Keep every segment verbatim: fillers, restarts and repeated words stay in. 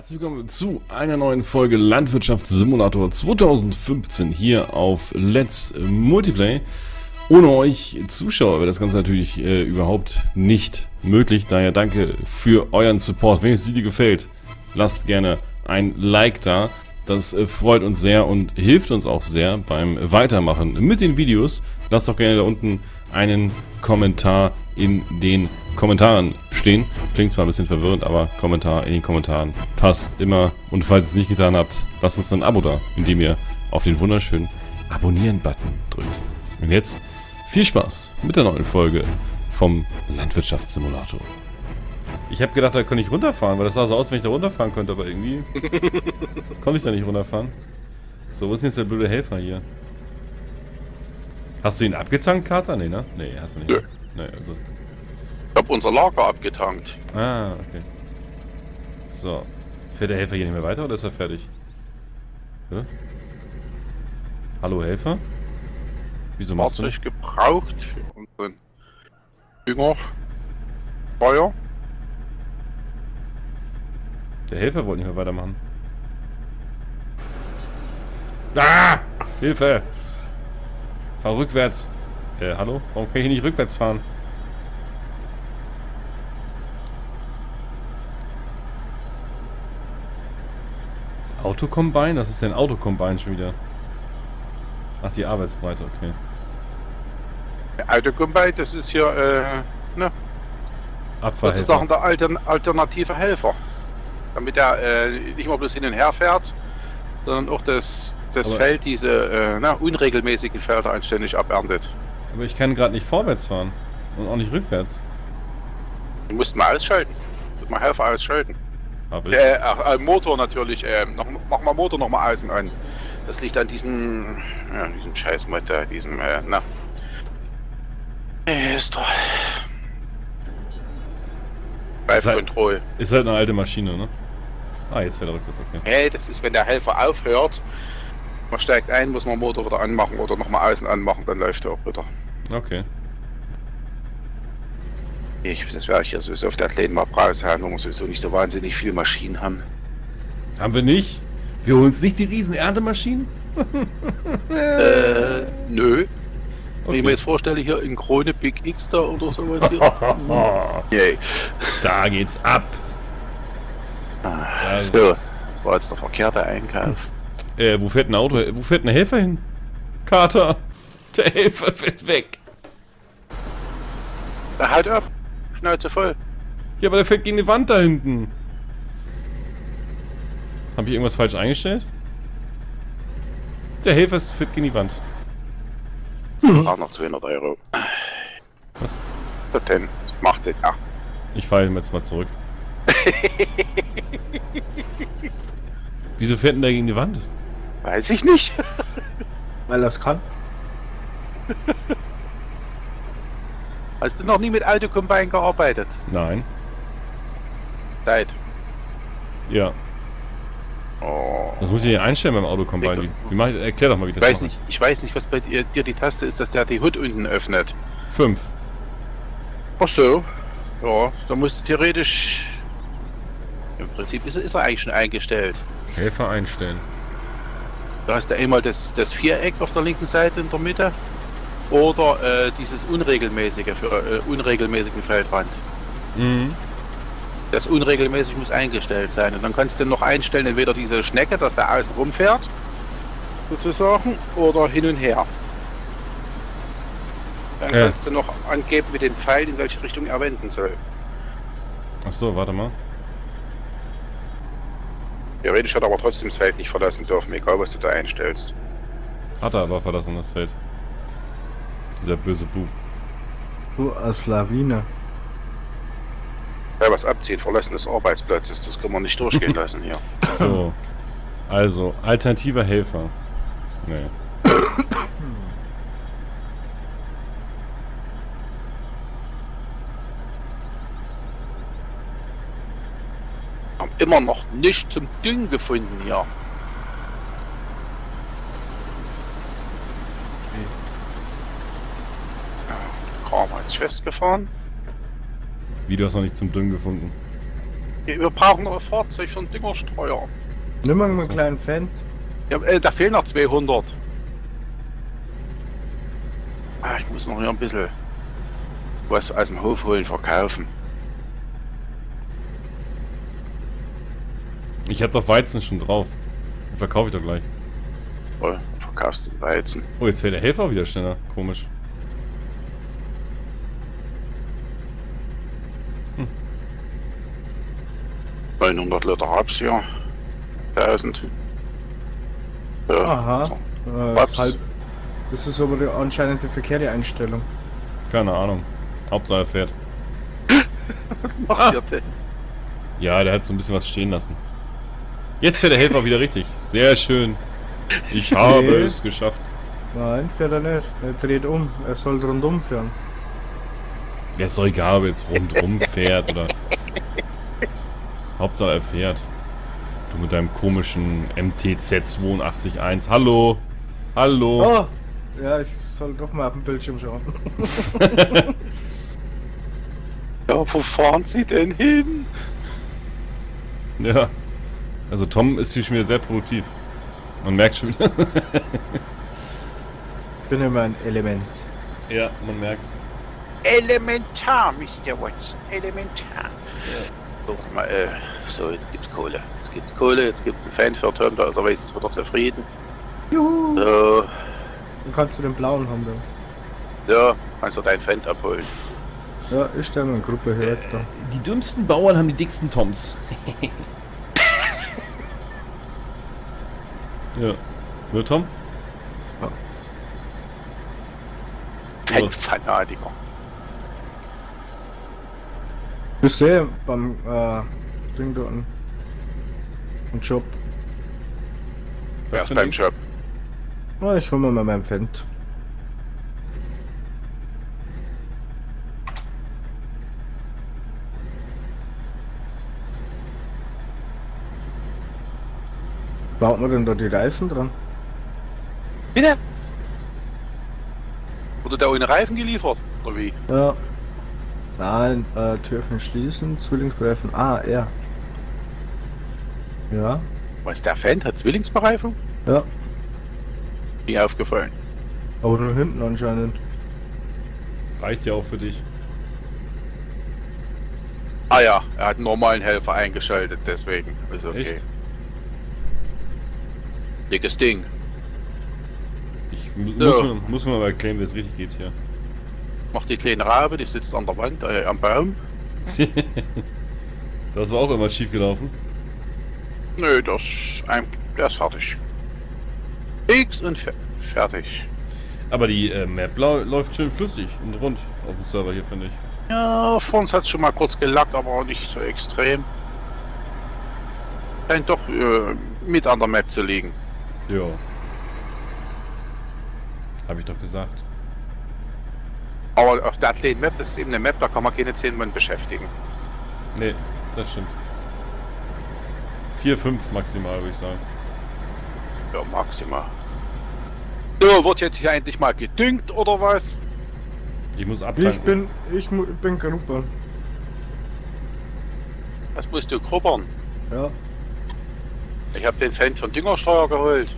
Herzlich willkommen zu einer neuen Folge Landwirtschaftssimulator zwanzig fünfzehn hier auf Let's Multiplay. Ohne euch Zuschauer wäre das Ganze natürlich äh, überhaupt nicht möglich. Daher danke für euren Support. Wenn euch das Video gefällt, lasst gerne ein Like da. Das äh, freut uns sehr und hilft uns auch sehr beim Weitermachen mit den Videos. Lasst doch gerne da unten einen Kommentar in den Kommentaren stehen. Klingt zwar ein bisschen verwirrend, aber Kommentar in den Kommentaren passt immer. Und falls ihr es nicht getan habt, lasst uns ein Abo da, indem ihr auf den wunderschönen Abonnieren-Button drückt. Und jetzt viel Spaß mit der neuen Folge vom Landwirtschaftssimulator. Ich habe gedacht, da kann ich runterfahren, weil das sah so aus, wenn ich da runterfahren könnte, aber irgendwie konnte ich da nicht runterfahren. So, wo ist denn jetzt der blöde Helfer hier? Hast du ihn abgezankt, Kater? Nee, ne? Nee, hast du nicht. Nö. Nee, gut. Ich hab unser Lager abgetankt. Ah, okay. So. Fährt der Helfer hier nicht mehr weiter oder ist er fertig? Hä? Hallo Helfer? Wieso machst du nicht gebraucht für unseren Düngerfeuer? Der Helfer wollte nicht mehr weitermachen. Ah! Hilfe! Fahr rückwärts! Äh, hallo? Warum kann ich hier nicht rückwärts fahren? Autocombine? Was ist denn Autocombine schon wieder? Ach, die Arbeitsbreite, okay. Autocombine, das ist hier, äh, ne? Abfall. Sozusagen der Altern alternative Helfer. Damit er äh, nicht mal bloß hin und her fährt, sondern auch das, das Feld, diese äh, na, unregelmäßigen Felder anständig aberntet. Aber ich kann gerade nicht vorwärts fahren und auch nicht rückwärts. Du musst mal ausschalten. Du musst mal Helfer ausschalten. Äh, äh, Motor natürlich, äh, noch, mach mal Motor nochmal außen an. Das liegt an diesem, ja, diesem Scheißmotor, diesem, äh, na. Ist doch. Drive Control. Ist halt eine alte Maschine, ne? Ah, jetzt wieder rückwärts, okay. Hey, das ist, wenn der Helfer aufhört, man steigt ein, muss man Motor wieder anmachen oder nochmal außen anmachen, dann läuft er auch wieder. Okay. Ich, das werde ich hier sowieso auf der Athleten mal preishalten, wo wir sowieso nicht so wahnsinnig viel Maschinen haben. Haben wir nicht? Wir holen uns nicht die riesen Erntemaschinen? äh, nö. Okay. Wenn ich mir jetzt vorstelle, hier in Krone Big X da oder sowas hier. Yay. Da geht's ab. Ah, so, das war jetzt der verkehrte Einkauf. Äh, wo fährt ein Auto? Wo fährt ein Helfer hin? Kater! Der Helfer fährt weg! Da halt ab! Schnauze voll! Ja, aber der fährt gegen die Wand da hinten! Hab ich irgendwas falsch eingestellt? Der Helfer fährt gegen die Wand. Hm. Auch noch zweihundert Euro. Was? Was denn? Macht den, ja. Ich fahre ihm jetzt mal zurück. Wieso fährt denn der gegen die Wand? Weiß ich nicht. Weil das kann. Hast du noch nie mit Autocombine gearbeitet? Nein. Zeit. Ja. Oh. Das muss ich hier einstellen beim Autocombine. Wie, wie ich, erklär doch mal, wie das ich weiß nicht. Ich weiß nicht, was bei dir, dir die Taste ist, dass der die H U D unten öffnet. fünf. Ach so. Ja, da musst du theoretisch... Im Prinzip ist, ist er eigentlich schon eingestellt. Helfer einstellen. Da hast du einmal das, das Viereck auf der linken Seite in der Mitte oder äh, dieses unregelmäßige für äh, unregelmäßigen Feldrand. Mhm. Das unregelmäßig muss eingestellt sein und dann kannst du noch einstellen, entweder diese Schnecke, dass der außen rumfährt, sozusagen, oder hin und her. Dann äh. kannst du noch angeben mit dem Pfeil, in welche Richtung er wenden soll. Achso, warte mal. Theoretisch hat er aber trotzdem das Feld nicht verlassen dürfen, egal was du da einstellst. Hat er aber verlassen, das Feld. Dieser böse Bub. Du als Lawine. Ja, was abzieht, Verlassen des Arbeitsplatzes, das können wir nicht durchgehen lassen hier. So, also, alternativer Helfer. Nee. Wir haben immer noch nichts zum Düngen gefunden hier. Kram hat sich festgefahren. Wie, du hast noch nicht zum Düngen gefunden? Wir brauchen ein Fahrzeug für einen Düngerstreuer. Nimm mal einen kleinen Fendt. Ja, äh, da fehlen noch zweihundert. Ah, ich muss noch hier ein bisschen was aus dem Hof holen, verkaufen. Ich hab doch Weizen schon drauf. Den verkaufe ich doch gleich. Oh, verkaufst du den Weizen. Oh, jetzt fährt der Helfer wieder schneller. Komisch. Hm. neunhundert Liter Raps hier. tausend. Ja. Aha. So. Äh, das ist aber die, anscheinend die verkehrte Einstellung. Keine Ahnung. Hauptsache er fährt. Was macht ah. der? Ja, der hat so ein bisschen was stehen lassen. Jetzt fährt der Helfer wieder richtig. Sehr schön. Ich habe nee. es geschafft. Nein, fährt er nicht. Er dreht um. Er soll rundum fahren. Ja, ist doch egal, ob er jetzt rundum fährt oder... Hauptsache er fährt. Du mit deinem komischen M T Z acht zwei eins. Hallo! Hallo! Oh. Ja, ich soll doch mal auf den Bildschirm schauen. Ja, wo fahren Sie denn hin? Ja. Also Tom ist hier schon wieder sehr produktiv. Man merkt schon wieder. Ich bin immer ein Element. Ja, man merkt's. Elementar, Mister Watson. Elementar. Ja. So, mal, äh, so, jetzt gibt's Kohle. Jetzt gibt's Kohle, jetzt gibt's einen Fan für Tom, da ist er wenigstens wieder zufrieden. Juhu! So. Dann kannst du den blauen haben, dann. Ja, kannst du deinen Fan abholen. Ja, ich stelle mir eine Gruppe hier. Äh, die dümmsten Bauern haben die dicksten Toms. Ja. Nur Tom? Ja. Ein Fanatiker. Ich sehe beim äh, Ding dort einen Job. Wer ist beim Job? Na, ich hole mir mal meinen Fendt. Baut man denn da die Reifen dran? Bitte? Wurde da ohne Reifen geliefert? Oder wie? Ja. Nein, äh, Türen schließen, Zwillingsbereifung. Ah, ja. Ja. Was, der Fendt hat Zwillingsbereifung? Ja. Nie aufgefallen. Aber nur hinten anscheinend. Reicht ja auch für dich. Ah ja, er hat einen normalen Helfer eingeschaltet, deswegen. Ist okay. Echt? Dickes Ding. Ich so. muss, muss mir mal erklären, wie es richtig geht hier. Mach die kleine Rabe, die sitzt an der Wand, äh, am Baum. Das war auch immer schief gelaufen. Nö, das ist fertig. X und fer fertig. Aber die äh, Map läuft schön flüssig und rund auf dem Server hier, finde ich. Ja, vor uns hat es schon mal kurz gelackt, aber auch nicht so extrem. Scheint doch äh, mit an der Map zu liegen. Ja. Habe ich doch gesagt. Aber auf der Athleten Map, das ist eben eine Map, da kann man keine zehn Mann beschäftigen. Nee, das stimmt. vier, fünf maximal, würde ich sagen. Ja, maximal. So, wird jetzt hier endlich mal gedüngt, oder was? Ich muss abtanken. Ich bin, ich mu bin grubbern. Was musst du grubbern? Ja. Ich habe den Fendt von Düngersteuer geholt.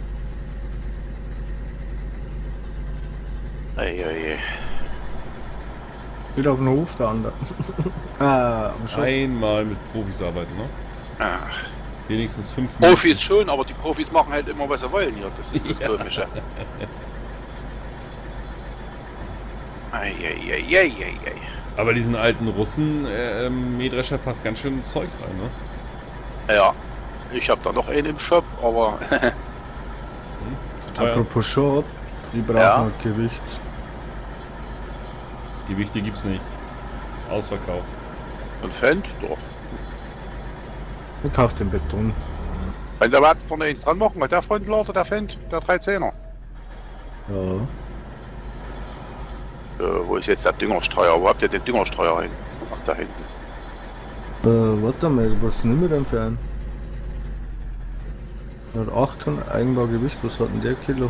Eieiei. Wieder auf den Hof der andere. ah, Einmal mit Profis arbeiten, ne? Ach. Wenigstens fünf Minuten. Profis schon, aber die Profis machen halt immer, was sie wollen hier. Das ist das ja. Komische. Eieieiei. Aber diesen alten Russen, äh, Mähdrescher passt ganz schön Zeug rein, ne? Ja. Ich habe da noch einen im Shop, aber... hm, zu teuer. Apropos Shop, die brauchen ja. Gewicht. Gewichte gibt's nicht. Ausverkauf. Und Fendt? Doch. Ich kauf den Beton. Wenn der Watt vorne eins dran machen, hat der Frontlader, der Fendt, der dreizehner. Ja. Äh, wo ist jetzt der Düngerstreuer? Wo habt ihr den Düngerstreuer hin? Ach, da hinten. Äh, warte mal, was nehmen wir denn für einen? hundertacht Tonnen Eigenbaugewicht, was hat denn der Kilo?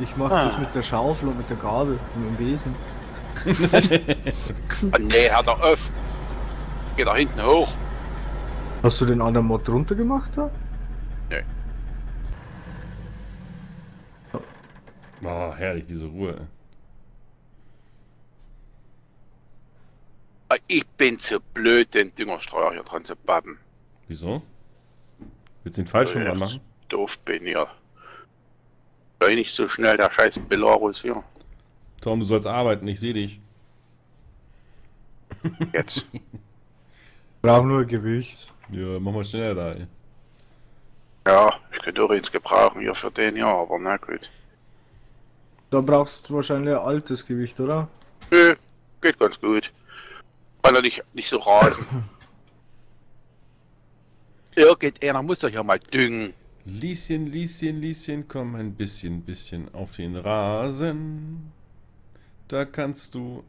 Ich mach ah. das mit der Schaufel und mit der Gabel und mit dem Besen. Oh, nee, hat er öff. Geht da hinten hoch. Hast du den anderen Mod runter gemacht da? Nee. Boah, herrlich, diese Ruhe. Ich bin zu blöd, den Düngerstreuer hier dran zu bappen. Wieso? Willst du den falsch rum machen? Doof bin hier. Sei nicht so schnell, der scheiß Belarus hier. Tom, du sollst arbeiten, ich sehe dich. Jetzt. Brauch nur Gewicht. Ja, mach mal schneller da. Ey. Ja, ich könnte auch jetzt gebrauchen hier für den hier, aber na gut. Da brauchst du wahrscheinlich ein altes Gewicht, oder? Nö, geht ganz gut. Weil er nicht, nicht so rasen. Irgendeiner muss doch ja mal düngen. Lieschen, Lieschen, Lieschen, komm ein bisschen, bisschen auf den Rasen. Da kannst du...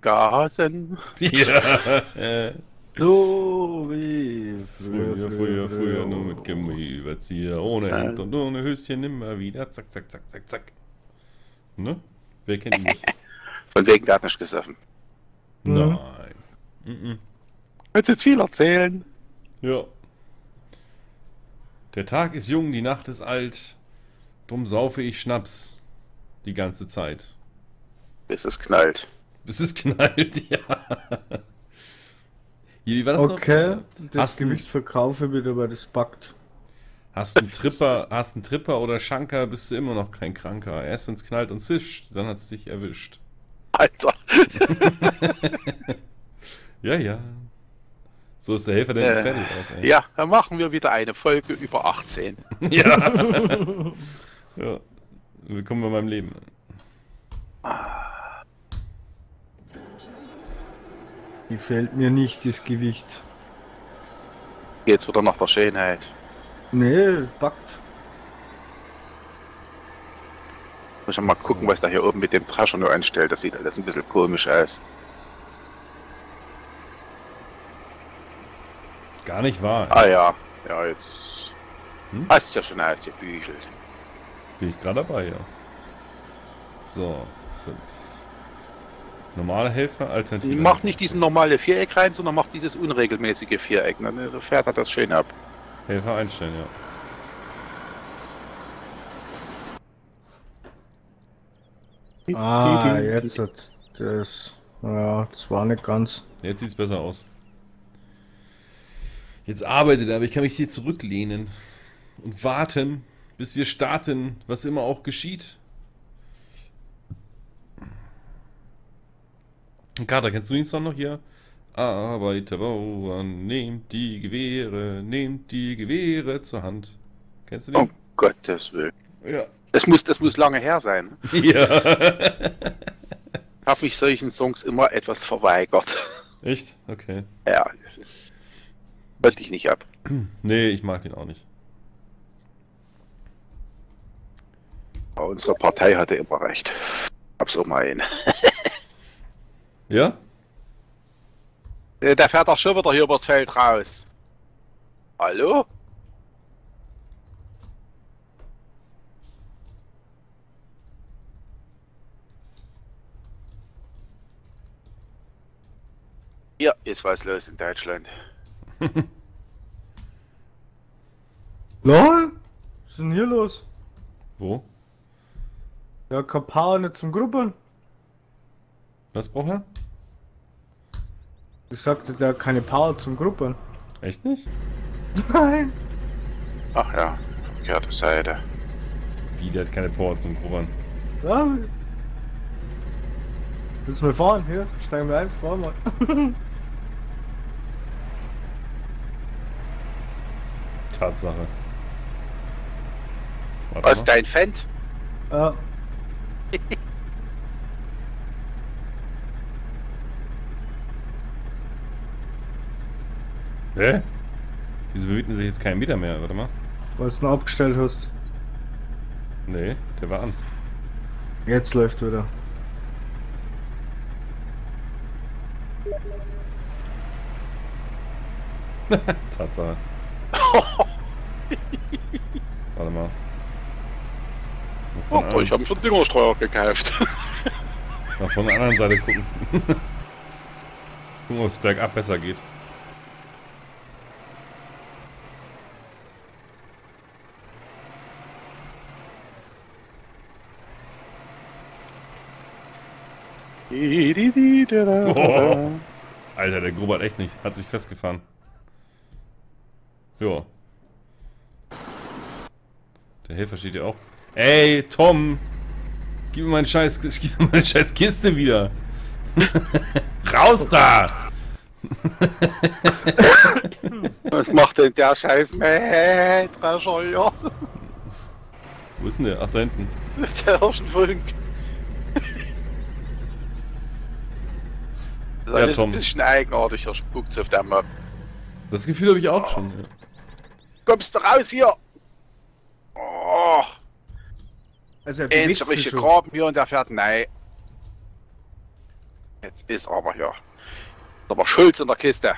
Gasen. Ja. So wie früher, früher, früher, früher, nur mit Gummiüberzieher, ohne Hemd und ohne Höschen, immer wieder, zack, zack, zack, zack, zack. Ne? Wer kennt ihn nicht? Von wegen, der hat nicht gesoffen. Nein. Mhm. Mhm. Willst du jetzt viel erzählen? Ja. Der Tag ist jung, die Nacht ist alt. Drum saufe ich Schnaps. Die ganze Zeit. Bis es knallt. Bis es knallt, ja. Wie war das noch? Okay, das Gewicht verkaufe wieder, weil das backt. Hast einen Tripper, hast einen Tripper oder Schanker, bist du immer noch kein Kranker. Erst wenn es knallt und zischt, dann hat es dich erwischt. Alter. Ja, ja. So ist der Helfer der äh, fertig aus. Ey. Ja, dann machen wir wieder eine Folge über achtzehn. Ja. Ja. Willkommen bei meinem Leben. Gefällt mir nicht, das Gewicht. Jetzt wieder nach der Schönheit. Nee, packt. Muss ich mal so gucken, was da hier oben mit dem Trasher nur einstellt. Das sieht alles ein bisschen komisch aus. Gar nicht wahr. Ey. Ah ja, ja jetzt. Hm? Hast ja schon ausgebügelt. Bin ich gerade dabei, ja. So, fünf. Normale Helfer, Alternative. Mach nicht diesen normale Viereck rein, sondern mach dieses unregelmäßige Viereck. Dann ne? fährt er das schön ab. Helfer einstellen, ja. Ah, jetzt hat das. Ja, das war nicht ganz. Jetzt sieht's besser aus. Jetzt arbeitet er, aber ich kann mich hier zurücklehnen und warten, bis wir starten, was immer auch geschieht. Kater, kennst du ihn noch hier? Arbeiterbauern, nehmt die Gewehre, nehmt die Gewehre zur Hand. Kennst du den? Um Gottes Willen. Ja. Das muss, das muss lange her sein. Ja. Habe ich solchen Songs immer etwas verweigert. Echt? Okay. Ja, das ist... Wollte ich nicht ab. Nee, ich mag den auch nicht. Aber unsere Partei hatte immer recht. Hab's auch mal hin. Ja? Der fährt doch schon wieder hier übers Feld raus. Hallo? Ja, jetzt was los in Deutschland. Lol? Was ist denn hier los? Wo? Ja, Kapau nicht zum Gruppeln. Was braucht er? Ich sagte, der hat keine Power zum Gruppeln. Echt nicht? Nein. Ach ja, verkehrte Seite. Wie, der hat keine Power zum Gruppeln? Ja. Willst du mal fahren? Hier, steigen wir ein, fahren wir. Tatsache. Warte, was, dein Fendt? Ja. Hä? Wieso bewegt sich jetzt kein Meter mehr? Warte mal. Weil du ihn abgestellt hast. Nee, der war an. Jetzt läuft wieder. Tatsache. Warte mal. Oh, ich habe schon Düngerstreuer gekauft. Mal von der anderen Seite gucken. Gucken, ob es bergab besser geht. Oh. Alter, der grubbert echt nicht. Hat sich festgefahren. Jo. Der Helfer steht ja auch. Ey, Tom! Gib mir meine scheiß, gib mir meine scheiß Kiste wieder! Raus da! Was macht denn der scheiß Mähdrescher? Wo ist denn der? Ach, da hinten. Der Hirschenfunk. Das ja, ist Tom. Ein bisschen eigenartig, der spukt's auf der Map. Das Gefühl habe ich auch oh. schon. Ja. Kommst du raus hier? Oh. Also, ähnlich richtige Graben hier und der fährt. Nein. Jetzt ist aber hier. Ist aber Schulz in der Kiste.